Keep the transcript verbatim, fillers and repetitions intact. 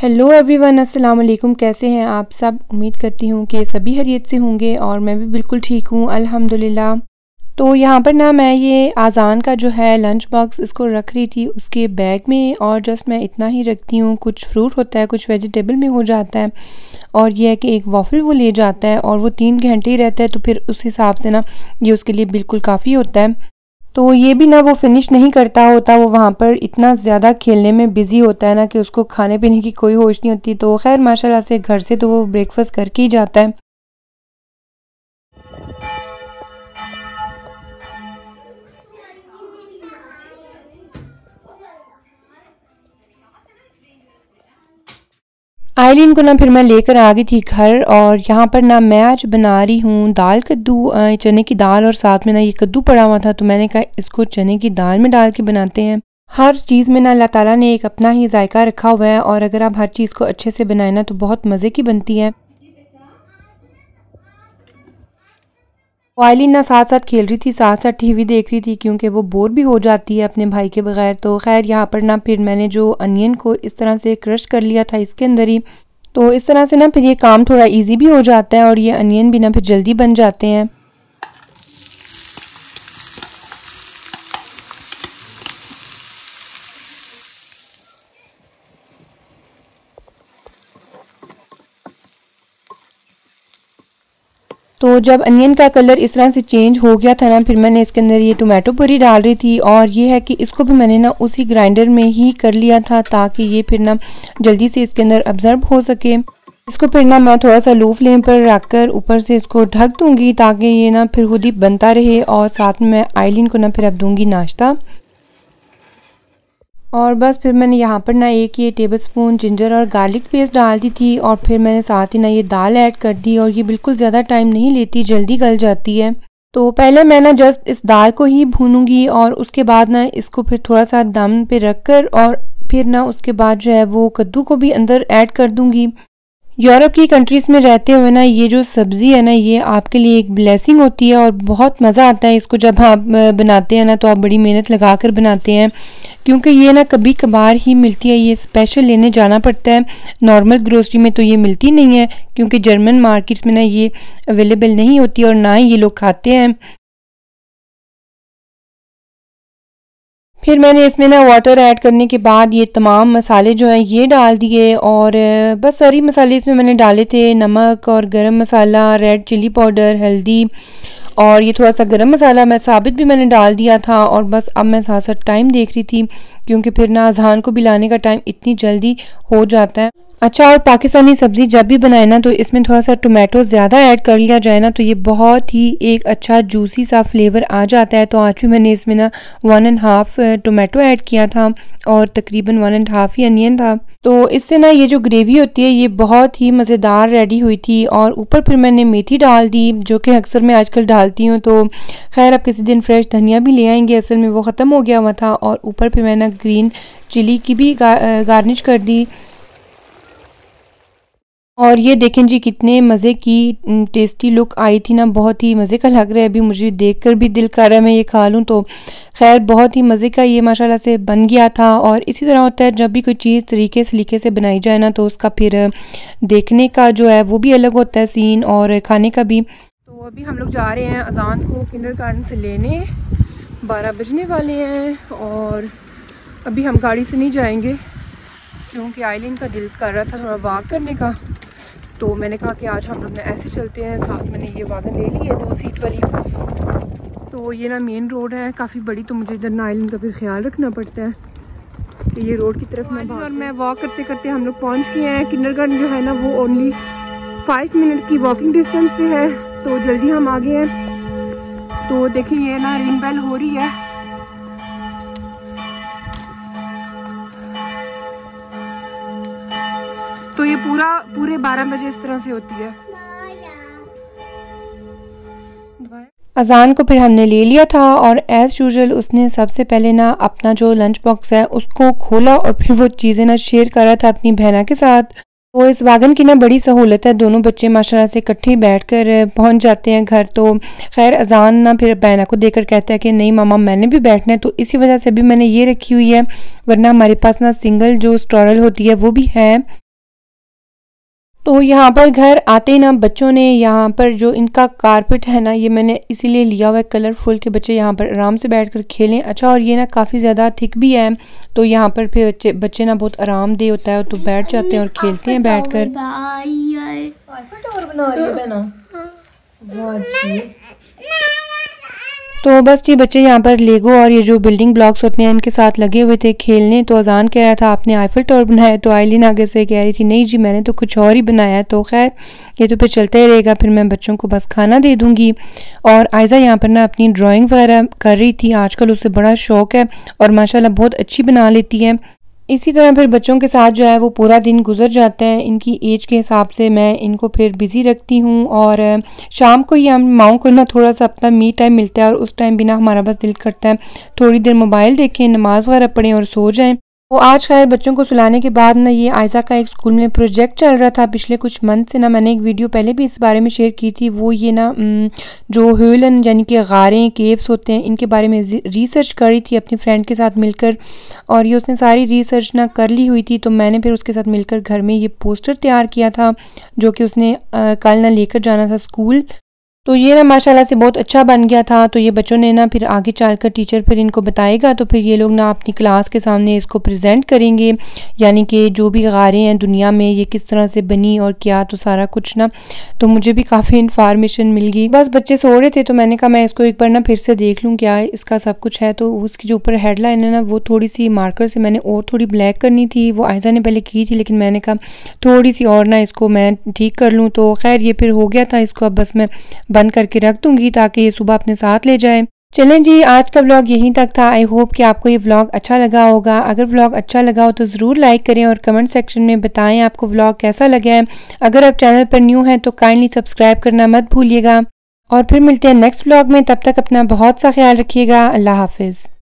Hello everyone, अस्सलाम वालेकुम। कैसे हैं आप सब? उम्मीद करती हूँ कि सभी खैरियत से होंगे और मैं भी बिल्कुल ठीक हूँ अल्हम्दुलिल्लाह। तो यहाँ पर ना मैं ये आज़ान का जो है लंच बॉक्स इसको रख रही थी उसके बैग में, और जस्ट मैं इतना ही रखती हूँ। कुछ फ्रूट होता है, कुछ वेजिटेबल में हो जाता है, और यह है कि एक वॉफल वो ले जाता है और वो तीन घंटे ही रहता है, तो फिर उस हिसाब से ना ये उसके लिए बिल्कुल काफ़ी होता है। तो ये भी ना वो फिनिश नहीं करता होता, वो वहाँ पर इतना ज़्यादा खेलने में बिज़ी होता है ना कि उसको खाने पीने की कोई होश नहीं होती। तो खैर माशाल्लाह से घर से तो वो ब्रेकफास्ट करके ही जाता है। आइलिन को ना फिर मैं लेकर आ गई थी घर, और यहाँ पर ना मैं आज बना रही हूँ दाल कद्दू, चने की दाल, और साथ में ना ये कद्दू पड़ा हुआ था तो मैंने कहा इसको चने की दाल में डाल के बनाते हैं। हर चीज़ में ना अल्लाह ताला ने एक अपना ही जायका रखा हुआ है, और अगर आप हर चीज़ को अच्छे से बनाए ना तो बहुत मज़े की बनती है। आइलिन ना साथ साथ खेल रही थी, साथ साथ टीवी देख रही थी, क्योंकि वो बोर भी हो जाती है अपने भाई के बगैर। तो खैर यहाँ पर ना फिर मैंने जो अनियन को इस तरह से क्रश कर लिया था इसके अंदर ही, तो इस तरह से ना फिर ये काम थोड़ा इजी भी हो जाता है और ये अनियन भी ना फिर जल्दी बन जाते हैं। तो जब अनियन का कलर इस तरह से चेंज हो गया था ना फिर मैंने इसके अंदर ये टोमेटो प्यूरी डाल रही थी, और ये है कि इसको भी मैंने ना उसी ग्राइंडर में ही कर लिया था ताकि ये फिर ना जल्दी से इसके अंदर अब्जर्ब हो सके। इसको फिर ना मैं थोड़ा सा लो फ्लेम पर रखकर ऊपर से इसको ढक दूंगी ताकि ये ना फिर खुद ही बनता रहे, और साथ में मैं आइलिन को ना फिर अब दूँगी नाश्ता। और बस फिर मैंने यहाँ पर ना एक ये टेबल स्पून जिंजर और गार्लिक पेस्ट डाल दी थी, और फिर मैंने साथ ही ना ये दाल ऐड कर दी, और ये बिल्कुल ज़्यादा टाइम नहीं लेती, जल्दी गल जाती है। तो पहले मैं ना जस्ट इस दाल को ही भूनूंगी और उसके बाद ना इसको फिर थोड़ा सा दम पे रख कर, और फिर ना उसके बाद जो है वो कद्दू को भी अंदर ऐड कर दूँगी। यूरोप की कंट्रीज़ में रहते हुए ना ये जो सब्ज़ी है ना ये आपके लिए एक ब्लेसिंग होती है, और बहुत मज़ा आता है इसको जब आप बनाते हैं ना, तो आप बड़ी मेहनत लगा कर बनाते हैं क्योंकि ये ना कभी कभार ही मिलती है, ये स्पेशल लेने जाना पड़ता है। नॉर्मल ग्रोसरी में तो ये मिलती नहीं है क्योंकि जर्मन मार्केट्स में ना ये अवेलेबल नहीं होती और ना ही ये लोग खाते हैं। फिर मैंने इसमें ना वाटर ऐड करने के बाद ये तमाम मसाले जो हैं ये डाल दिए, और बस सारी मसाले इसमें मैंने डाले थे, नमक और गरम मसाला, रेड चिली पाउडर, हल्दी, और ये थोड़ा सा गरम मसाला मैं साबित भी मैंने डाल दिया था। और बस अब मैं साथ साथ टाइम देख रही थी क्योंकि फिर ना अज़ान को भी लाने का टाइम इतनी जल्दी हो जाता है। अच्छा, और पाकिस्तानी सब्ज़ी जब भी बनाए ना तो इसमें थोड़ा सा टोमेटो ज़्यादा ऐड कर लिया जाए ना तो ये बहुत ही एक अच्छा जूसी सा फ्लेवर आ जाता है। तो आज भी मैंने इसमें ना one and half tomato add किया था और तकरीबन वन एंड हाफ़ ही अनियन था, तो इससे ना ये जो ग्रेवी होती है ये बहुत ही मज़ेदार रेडी हुई थी। और ऊपर फिर मैंने मेथी डाल दी जो कि अक्सर मैं आजकल डालती हूँ, तो खैर आप किसी दिन फ्रेश धनिया भी ले आएंगे, असल में वो ख़त्म हो गया हुआ था। और ऊपर फिर मैंने ग्रीन चिली की भी गार्निश कर दी, और ये देखें जी कितने मज़े की टेस्टी लुक आई थी ना, बहुत ही मज़े का लग रहा है। अभी मुझे देखकर भी दिल कर रहा है मैं ये खा लूँ। तो खैर बहुत ही मज़े का ये माशाल्लाह से बन गया था, और इसी तरह होता है जब भी कोई चीज़ तरीके सलीके से बनाई जाए ना तो उसका फिर देखने का जो है वो भी अलग होता है सीन, और खाने का भी। तो अभी हम लोग जा रहे हैं अज़ान को किंडरगार्टन से लेने, बारह बजने वाले हैं, और अभी हम गाड़ी से नहीं जाएँगे क्योंकि आइलिन का दिल कर रहा था थोड़ा वॉक करने का, तो मैंने कहा कि आज हम लोग ना ऐसे चलते हैं। साथ मैंने ये वागन ले ली है दो सीट वाली, तो ये ना मेन रोड है काफ़ी बड़ी, तो मुझे इधर ना आइलैंड का फिर ख्याल रखना पड़ता है कि ये रोड की तरफ मैं और मैं वॉक करते करते हम लोग पहुंच गए हैं। किंडरगार्टन जो है ना वो ओनली फाइव मिनट की वॉकिंग डिस्टेंस पे है, तो जल्दी हम आ गए हैं। तो देखिए ये ना रिंग बेल हो रही है, तो ये पूरा पूरे बारह बजे इस तरह से होती है। अज़ान को फिर हमने ले लिया था, और एज़ यूजुअल उसने सबसे पहले ना अपना जो लंच बॉक्स है उसको खोला और फिर वो चीज़ें ना शेयर कर रहा था अपनी बहना के साथ। तो इस वागन की ना बड़ी सहूलत है, दोनों बच्चे माशाल्लाह से इकट्ठे बैठकर पहुंच जाते हैं घर। तो खैर अज़ान ना फिर बहना को देकर कहता है कि नहीं मामा मैंने भी बैठना है, तो इसी वजह से भी मैंने ये रखी हुई है, वरना हमारे पास ना सिंगल जो स्टॉरल होती है वो भी है। तो यहाँ पर घर आते ही ना बच्चों ने यहाँ पर जो इनका कारपेट है ना, ये मैंने इसीलिए लिया हुआ है कलरफुल के बच्चे यहाँ पर आराम से बैठकर खेलें। अच्छा, और ये ना काफ़ी ज़्यादा थिक भी है, तो यहाँ पर फिर बच्चे बच्चे ना बहुत आरामदेह होता है, तो बैठ जाते हैं और खेलते हैं बैठ कर। तो बस जी बच्चे यहाँ पर लेगो और ये जो बिल्डिंग ब्लॉक्स होते हैं इनके साथ लगे हुए थे खेलने। तो अजान कह रहा था आपने आईफल टावर बनाया, तो आइलिन आगे से कह रही थी नहीं जी मैंने तो कुछ और ही बनाया है। तो खैर ये तो फिर चलता ही रहेगा, फिर मैं बच्चों को बस खाना दे दूँगी। और आयज़ा यहाँ पर ना अपनी ड्राइंग वगैरह कर रही थी, आजकल उसे बड़ा शौक है और माशाल्लाह बहुत अच्छी बना लेती है। इसी तरह फिर बच्चों के साथ जो है वो पूरा दिन गुजर जाता है। इनकी एज के हिसाब से मैं इनको फिर बिज़ी रखती हूँ, और शाम को ही हम माओं को ना थोड़ा सा अपना मी टाइम मिलता है, और उस टाइम भी ना हमारा बस दिल करता है थोड़ी देर मोबाइल देखें, नमाज़ वगैरह पढ़ें और सो जाएं। तो आज खैर बच्चों को सुलाने के बाद ना ये आयज़ा का एक स्कूल में प्रोजेक्ट चल रहा था पिछले कुछ मंथ से ना, मैंने एक वीडियो पहले भी इस बारे में शेयर की थी। वो ये ना जो ह्यूलन यानी कि गारें केव्स होते हैं इनके बारे में रिसर्च कर रही थी अपनी फ्रेंड के साथ मिलकर, और ये उसने सारी रिसर्च ना कर ली हुई थी। तो मैंने फिर उसके साथ मिलकर घर में ये पोस्टर तैयार किया था जो कि उसने कल ना लेकर जाना था स्कूल। तो ये ना माशाल्लाह से बहुत अच्छा बन गया था। तो ये बच्चों ने ना फिर आगे चलकर टीचर फिर इनको बताएगा, तो फिर ये लोग ना अपनी क्लास के सामने इसको प्रेजेंट करेंगे, यानी कि जो भी गारें हैं दुनिया में ये किस तरह से बनी और क्या, तो सारा कुछ ना। तो मुझे भी काफ़ी इन्फॉर्मेशन मिल गई। बस बच्चे सो रहे थे तो मैंने कहा मैं इसको एक बार ना फिर से देख लूँ क्या इसका सब कुछ है। तो उसकी जो ऊपर हेडलाइन है ना वो थोड़ी सी मार्कर से मैंने और थोड़ी ब्लैक करनी थी, वो आयज़ा ने पहले की थी, लेकिन मैंने कहा थोड़ी सी और ना इसको मैं ठीक कर लूँ। तो खैर ये फिर हो गया था, इसको अब बस मैं बंद करके रख दूंगी ताकि ये सुबह अपने साथ ले जाए। चलें जी, आज का व्लॉग यहीं तक था। आई होप कि आपको ये व्लॉग अच्छा लगा होगा। अगर व्लॉग अच्छा लगा हो तो ज़रूर लाइक करें और कमेंट सेक्शन में बताएं आपको व्लॉग कैसा लगा है। अगर आप चैनल पर न्यू हैं तो काइंडली सब्सक्राइब करना मत भूलिएगा, और फिर मिलते हैं नेक्स्ट व्लॉग में। तब तक अपना बहुत सा ख्याल रखिएगा। अल्लाह हाफिज़।